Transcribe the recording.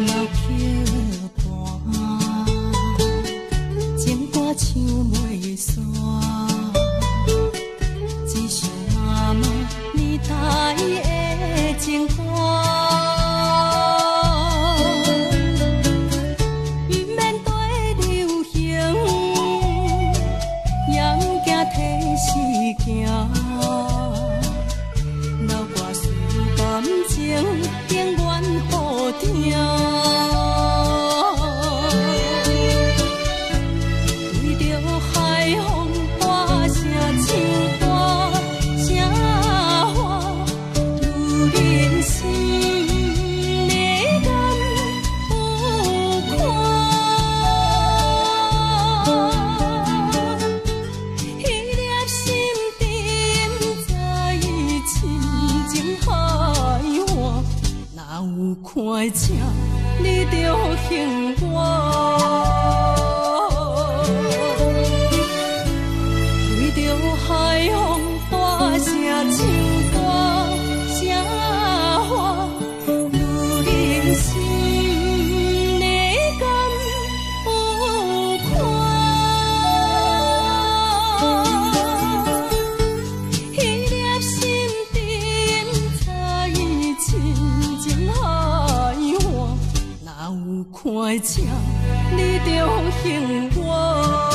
看笑，你就还我。